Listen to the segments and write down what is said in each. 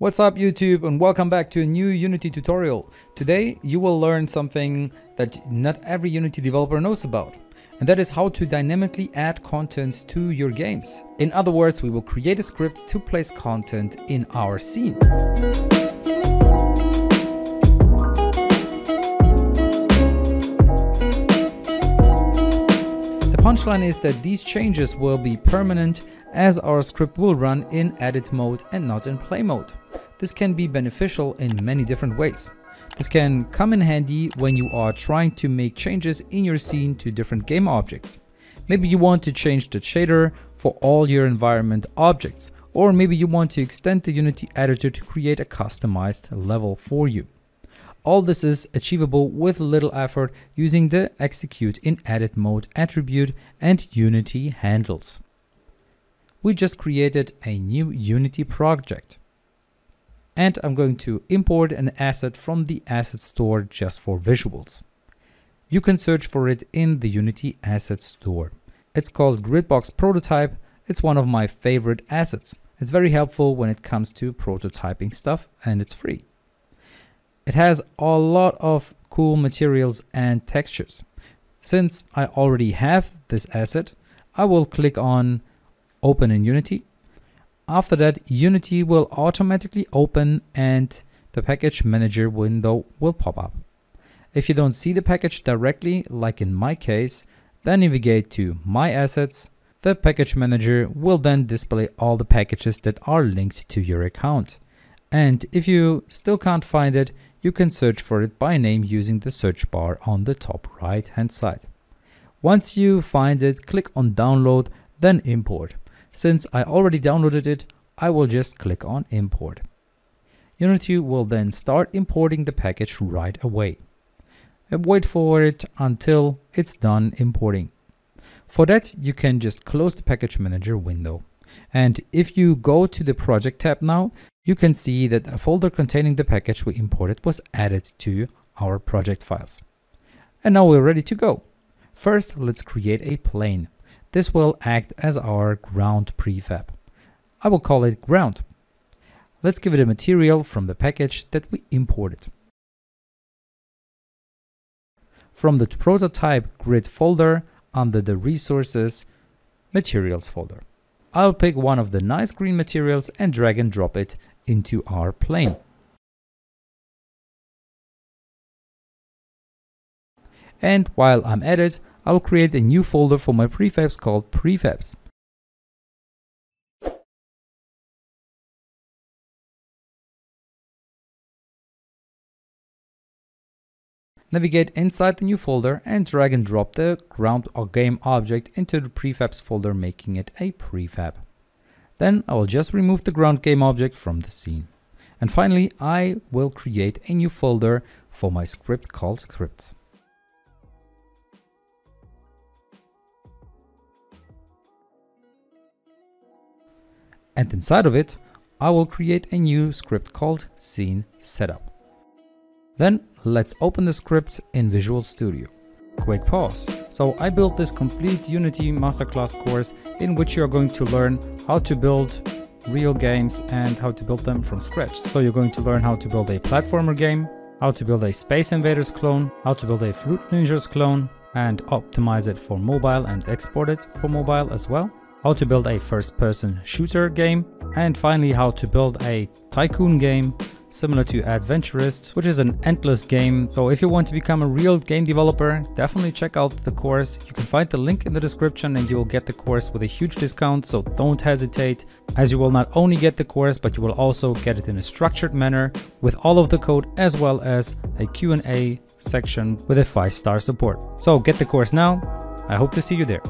What's up YouTube, and welcome back to a new Unity tutorial. Today you will learn something that not every Unity developer knows about, and that is how to dynamically add content to your games. In other words, we will create a script to place content in our scene. The punchline is that these changes will be permanent as our script will run in edit mode and not in play mode. This can be beneficial in many different ways. This can come in handy when you are trying to make changes in your scene to different game objects. Maybe you want to change the shader for all your environment objects, or maybe you want to extend the Unity editor to create a customized level for you. All this is achievable with little effort using the Execute in Edit Mode attribute and Unity Handles. We just created a new Unity project. And I'm going to import an asset from the asset store just for visuals. You can search for it in the Unity asset store. It's called Gridbox Prototype. It's one of my favorite assets. It's very helpful when it comes to prototyping stuff, and it's free. It has a lot of cool materials and textures. Since I already have this asset, I will click on Open in Unity. After that, Unity will automatically open and the package manager window will pop up. If you don't see the package directly, like in my case, then navigate to My Assets. The package manager will then display all the packages that are linked to your account. And if you still can't find it, you can search for it by name using the search bar on the top right hand side. Once you find it, click on Download, then Import. Since I already downloaded it, I will just click on Import. Unity will then start importing the package right away. And wait for it until it's done importing. For that, you can just close the package manager window. And if you go to the project tab now, you can see that a folder containing the package we imported was added to our project files. And now we're ready to go. First, let's create a plane. This will act as our ground prefab. I will call it ground. Let's give it a material from the package that we imported. From the prototype grid folder, under the resources materials folder, I'll pick one of the nice green materials and drag and drop it into our plane. And while I'm at it, I'll create a new folder for my prefabs called Prefabs. Navigate inside the new folder and drag and drop the ground or game object into the prefabs folder, making it a prefab. Then I will just remove the ground game object from the scene. And finally, I will create a new folder for my script called Scripts. And inside of it, I will create a new script called Scene Setup. Then let's open the script in Visual Studio. Quick pause. So I built this complete Unity masterclass course in which you are going to learn how to build real games and how to build them from scratch. So you're going to learn how to build a platformer game, how to build a Space Invaders clone, how to build a Fruit Ninjas clone and optimize it for mobile and export it for mobile as well. How to build a first-person shooter game, and finally how to build a tycoon game similar to Adventurist, which is an endless game. So if you want to become a real game developer, definitely check out the course. You can find the link in the description and you will get the course with a huge discount, so don't hesitate, as you will not only get the course, but you will also get it in a structured manner with all of the code as well as a Q&A section with a 5-star support. So get the course now. I hope to see you there.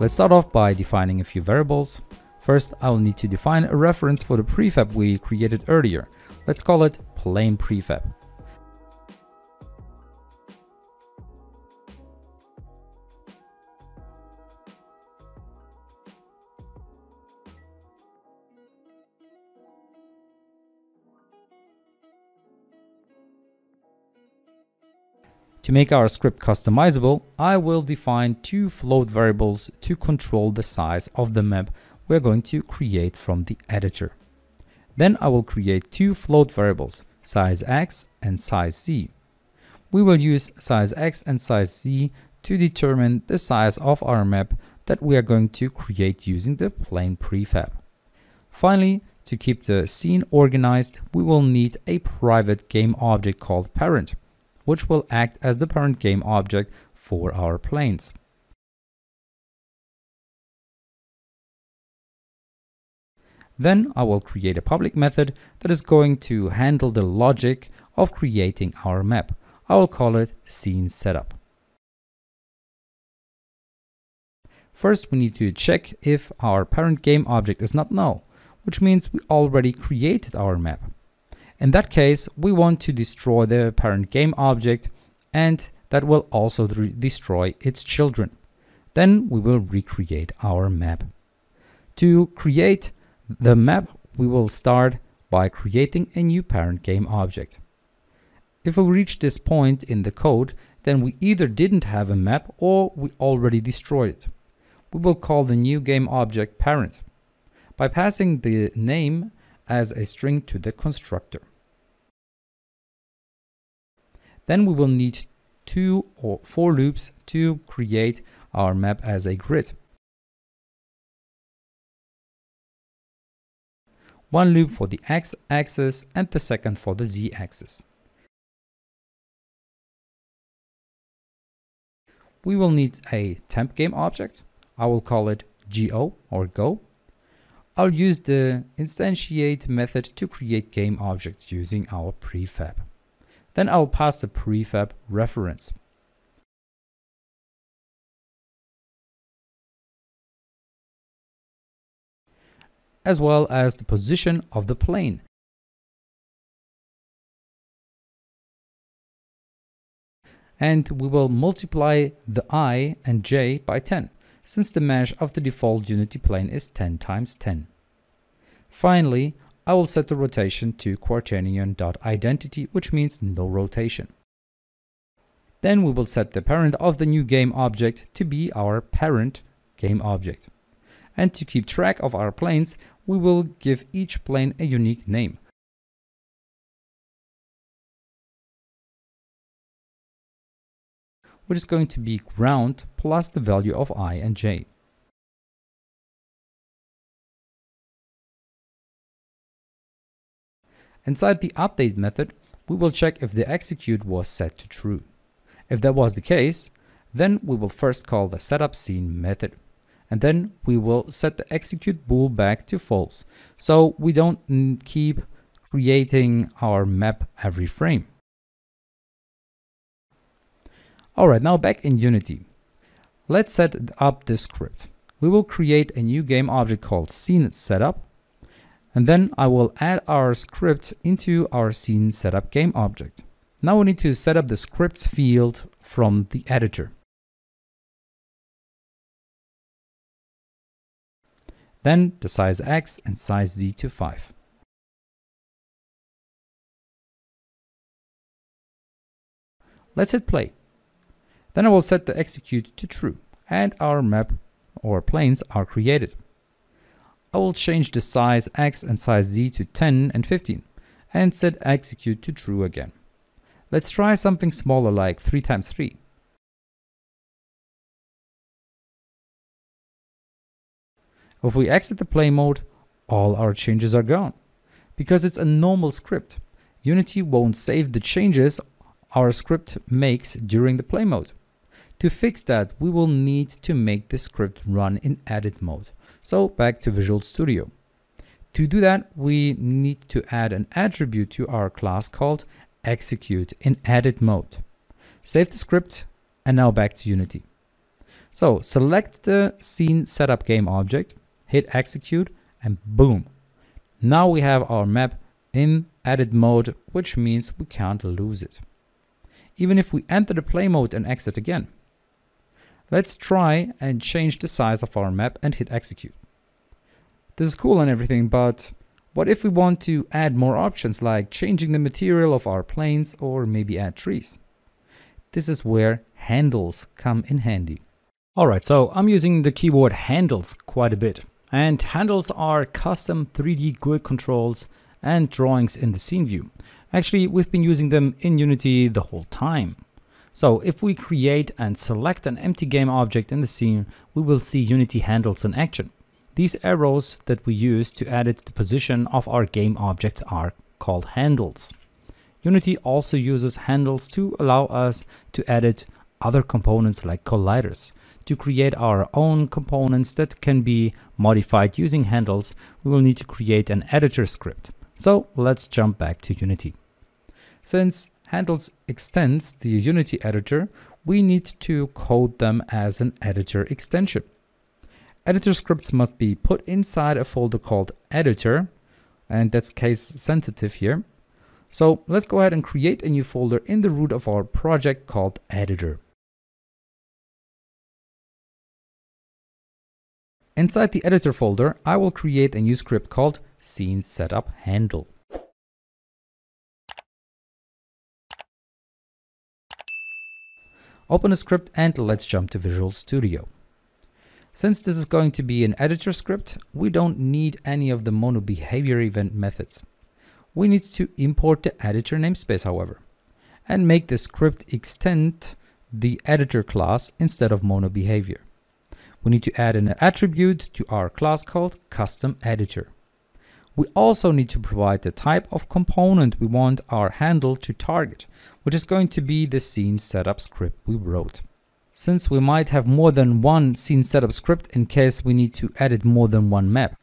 Let's start off by defining a few variables. First, I will need to define a reference for the prefab we created earlier. Let's call it plane prefab. To make our script customizable, I will define two float variables to control the size of the map we're going to create from the editor. Then I will create two float variables, size x and size z. We will use size x and size z to determine the size of our map that we are going to create using the plane prefab. Finally, to keep the scene organized, we will need a private game object called parent, which will act as the parent game object for our planes. Then I will create a public method that is going to handle the logic of creating our map. I will call it scene setup. First, we need to check if our parent game object is not null, which means we already created our map. In that case, we want to destroy the parent game object, and that will also destroy its children. Then we will recreate our map. To create the map, we will start by creating a new parent game object. If we reach this point in the code, then we either didn't have a map or we already destroyed it. We will call the new game object parent by passing the name as a string to the constructor. Then we will need 2 or 4 loops to create our map as a grid. One loop for the x-axis and the second for the z-axis. We will need a temp game object. I will call it go or go. I'll use the instantiate method to create game objects using our prefab. Then I'll pass the prefab reference. As well as the position of the plane. And we will multiply the I and j by 10. Since the mesh of the default Unity plane is 10 × 10. Finally, I will set the rotation to Quaternion.identity, which means no rotation. Then we will set the parent of the new game object to be our parent game object. And to keep track of our planes, we will give each plane a unique name. Which is going to be ground plus the value of I and j. Inside the update method, we will check if the execute was set to true. If that was the case, then we will first call the setup scene method, and then we will set the execute bool back to false, so we don't keep creating our map every frame. Alright, now back in Unity. Let's set up this script. We will create a new game object called scene setup, and then I will add our script into our scene setup game object. Now we need to set up the scripts field from the editor. Then the size x and size z to 5. Let's hit play. Then I will set the execute to true and our map or planes are created. I will change the size x and size z to 10 and 15 and set execute to true again. Let's try something smaller like 3 × 3. If we exit the play mode, all our changes are gone. Because it's a normal script, Unity won't save the changes our script makes during the play mode. To fix that, we will need to make the script run in edit mode. So back to Visual Studio. To do that, we need to add an attribute to our class called execute in edit mode. Save the script and now back to Unity. So select the scene setup game object, hit execute and boom. Now we have our map in edit mode, which means we can't lose it. Even if we enter the play mode and exit again. Let's try and change the size of our map and hit execute. This is cool and everything, but what if we want to add more options like changing the material of our planes or maybe add trees? This is where handles come in handy. Alright, so I'm using the keyword handles quite a bit. And handles are custom 3D GUI controls and drawings in the scene view. Actually, we've been using them in Unity the whole time. So if we create and select an empty game object in the scene, we will see Unity handles in action. These arrows that we use to edit the position of our game objects are called handles. Unity also uses handles to allow us to edit other components like colliders. To create our own components that can be modified using handles, we will need to create an editor script. So let's jump back to Unity. Since handles extends the Unity editor, we need to code them as an editor extension. Editor scripts must be put inside a folder called editor, and that's case sensitive here. So let's go ahead and create a new folder in the root of our project called editor. Inside the editor folder, I will create a new script called scene setup handle. Open the script and let's jump to Visual Studio. Since this is going to be an editor script, we don't need any of the MonoBehaviour event methods. We need to import the editor namespace, however, and make the script extend the editor class instead of MonoBehaviour. We need to add an attribute to our class called CustomEditor. We also need to provide the type of component we want our handle to target, which is going to be the scene setup script we wrote. Since we might have more than one scene setup script in case we need to edit more than one map,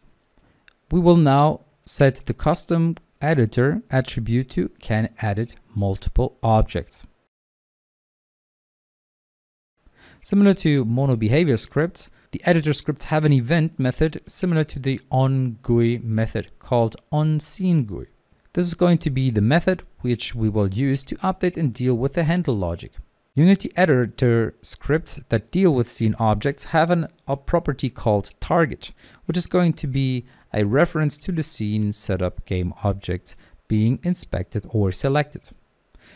we will now set the custom editor attribute to can edit multiple objects. Similar to MonoBehaviour scripts, the editor scripts have an event method similar to the onGUI method called onSceneGUI. This is going to be the method which we will use to update and deal with the handle logic. Unity editor scripts that deal with scene objects have a property called target, which is going to be a reference to the scene setup game object being inspected or selected.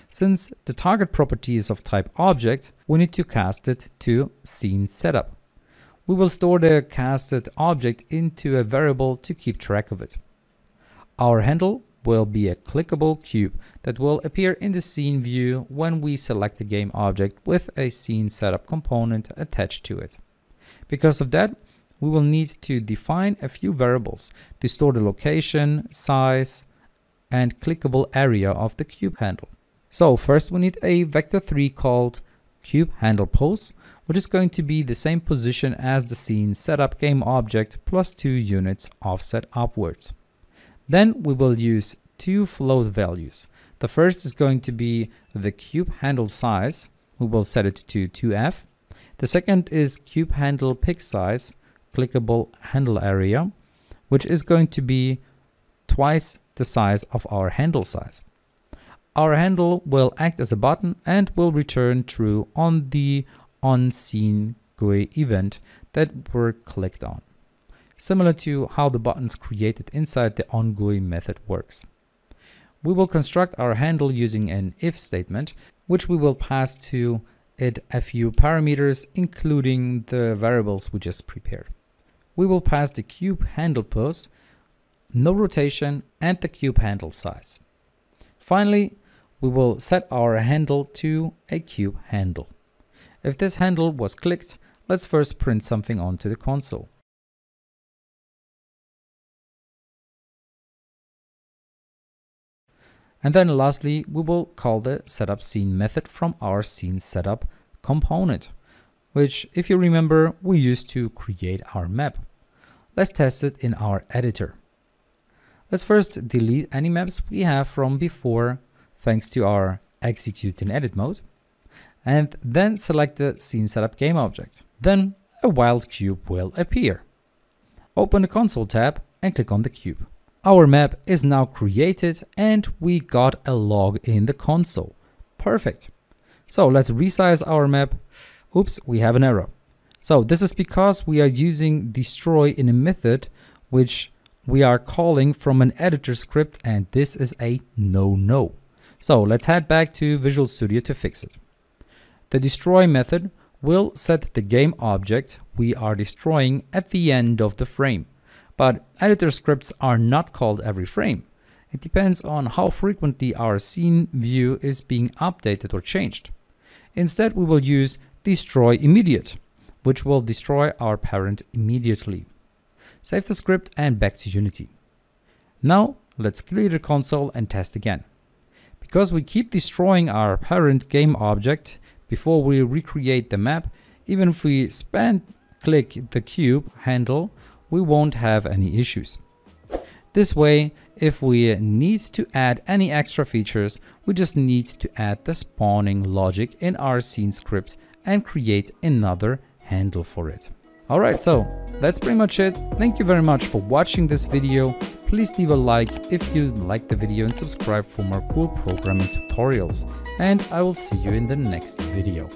Since the target property is of type object, we need to cast it to scene setup. We will store the casted object into a variable to keep track of it. Our handle will be a clickable cube that will appear in the scene view when we select a game object with a scene setup component attached to it. Because of that, we will need to define a few variables to store the location, size, and clickable area of the cube handle. So first we need a vector3 called cubeHandlePose, which is going to be the same position as the scene setup game object plus 2 units offset upwards. Then we will use 2 float values. The first is going to be the cube handle size. We will set it to 2f. The second is cube handle pick size, clickable handle area, which is going to be twice the size of our handle size. Our handle will act as a button and will return true on the onSceneGUI event that were clicked on, similar to how the buttons created inside the onGUI method works. We will construct our handle using an if statement, which we will pass to it a few parameters, including the variables we just prepared. We will pass the cube handle pose, no rotation, and the cube handle size. Finally, we will set our handle to a cube handle. If this handle was clicked, let's first print something onto the console. And then lastly, we will call the setup scene method from our scene setup component, which, if you remember, we used to create our map. Let's test it in our editor. Let's first delete any maps we have from before, thanks to our execute in edit mode, and then select the scene setup game object. Then a wild cube will appear. Open the console tab and click on the cube. Our map is now created and we got a log in the console. Perfect. So let's resize our map. Oops, we have an error. So this is because we are using destroy in a method, which we are calling from an editor script, and this is a no-no. So let's head back to Visual Studio to fix it. The destroy method will set the game object we are destroying at the end of the frame. But editor scripts are not called every frame. It depends on how frequently our scene view is being updated or changed. Instead, we will use DestroyImmediate, which will destroy our parent immediately. Save the script and back to Unity. Now, let's clear the console and test again. Because we keep destroying our parent game object before we recreate the map, even if we span-click the cube handle, we won't have any issues. This way, if we need to add any extra features, we just need to add the spawning logic in our scene script and create another handle for it. Alright, so that's pretty much it. Thank you very much for watching this video. Please leave a like if you liked the video and subscribe for more cool programming tutorials. And I will see you in the next video.